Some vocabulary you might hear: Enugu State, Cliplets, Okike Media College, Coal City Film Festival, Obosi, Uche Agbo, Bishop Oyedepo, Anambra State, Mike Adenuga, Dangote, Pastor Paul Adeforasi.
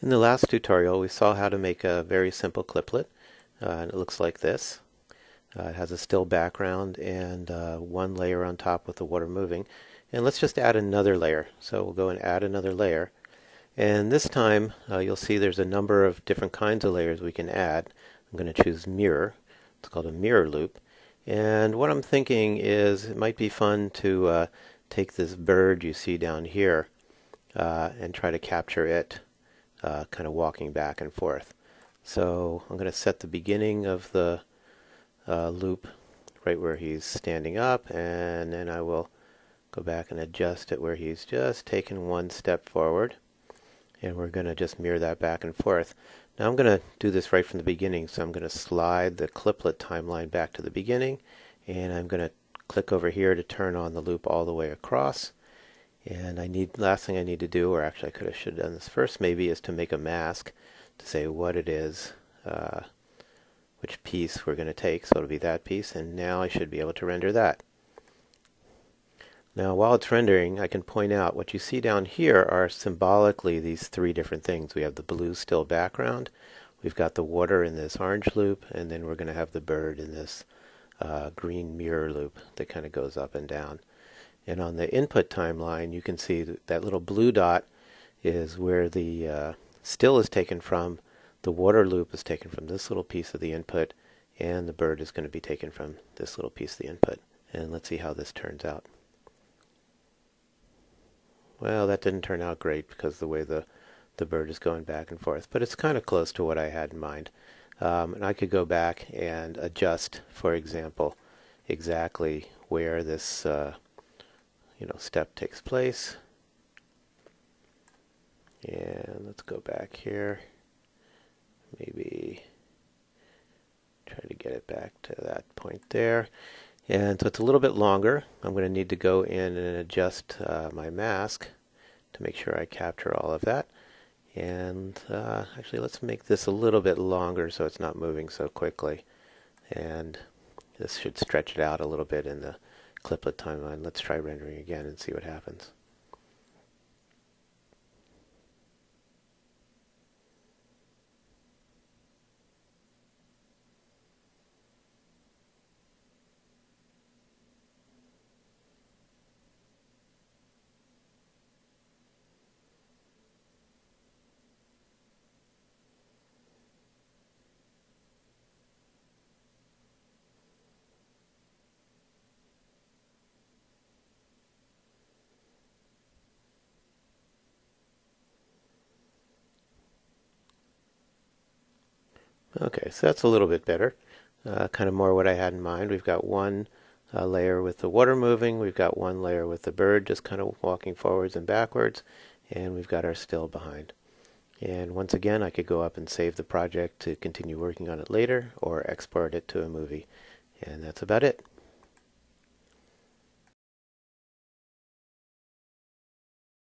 In the last tutorial, we saw how to make a very simple cliplet, and it looks like this. It has a still background and one layer on top with the water moving. And let's just add another layer. So we'll go and add another layer. And this time, you'll see there's a number of different kinds of layers we can add. I'm going to choose mirror. It's called a mirror loop. And what I'm thinking is it might be fun to take this bird you see down here and try to capture it. Kind of walking back and forth. So I'm going to set the beginning of the loop right where he's standing up, and then I will go back and adjust it where he's just taken one step forward, and we're going to just mirror that back and forth. Now I'm going to do this right from the beginning, so I'm going to slide the cliplet timeline back to the beginning, and I'm going to click over here to turn on the loop all the way across. And last thing I need to do, or actually I should have done this first maybe, is to make a mask to say what it is, which piece we're going to take. So it'll be that piece, and now I should be able to render that. Now while it's rendering, I can point out what you see down here are symbolically these three different things. We have the blue still background, we've got the water in this orange loop, and then we're going to have the bird in this green mirror loop that kind of goes up and down. And on the input timeline, you can see that little blue dot is where the still is taken from, the water loop is taken from this little piece of the input, and the bird is going to be taken from this little piece of the input. And let's see how this turns out. Well, that didn't turn out great because of the way the bird is going back and forth, but it's kind of close to what I had in mind. And I could go back and adjust, for example, exactly where this step takes place. And let's go back here. Maybe try to get it back to that point there. And so it's a little bit longer. I'm going to need to go in and adjust my mask to make sure I capture all of that. And actually, let's make this a little bit longer so it's not moving so quickly. And this should stretch it out a little bit in the cliplet timeline. Let's try rendering again and see what happens. Okay, so that's a little bit better, kind of more what I had in mind. We've got one layer with the water moving, we've got one layer with the bird just kind of walking forwards and backwards, and we've got our still behind. And once again, I could go up and save the project to continue working on it later, or export it to a movie. And that's about it.